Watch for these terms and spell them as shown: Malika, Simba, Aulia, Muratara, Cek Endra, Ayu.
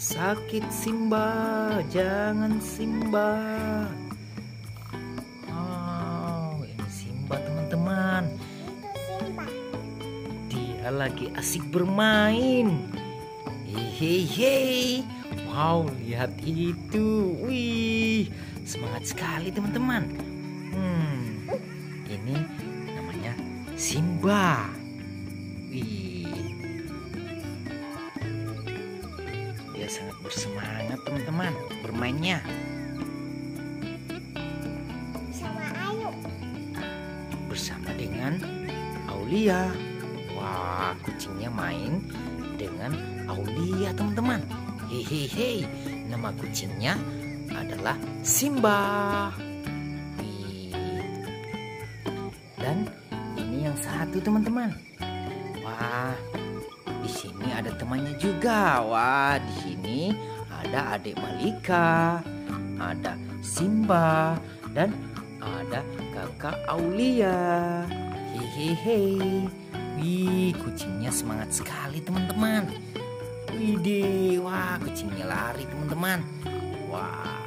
Sakit Simba, jangan Simba. Oh, ini Simba teman-teman. Dia lagi asik bermain. Hehehe. Wow, lihat itu. Wih, semangat sekali teman-teman. Ini namanya Simba. Wih, dia sangat bersemangat teman-teman bermainnya. Sama Ayu. Bersama dengan Aulia. Wah, kucingnya main dengan Aulia teman-teman. Hehehe. Nama kucingnya adalah Simba. Dan ini yang satu teman-teman. Wah, di sini ada temannya juga. Wah, di sini ada adik Malika, ada Simba, dan ada kakak Aulia. Hehehe. Wih, kucingnya semangat sekali teman-teman. Wih, wah, kucingnya lari teman-teman. Wah.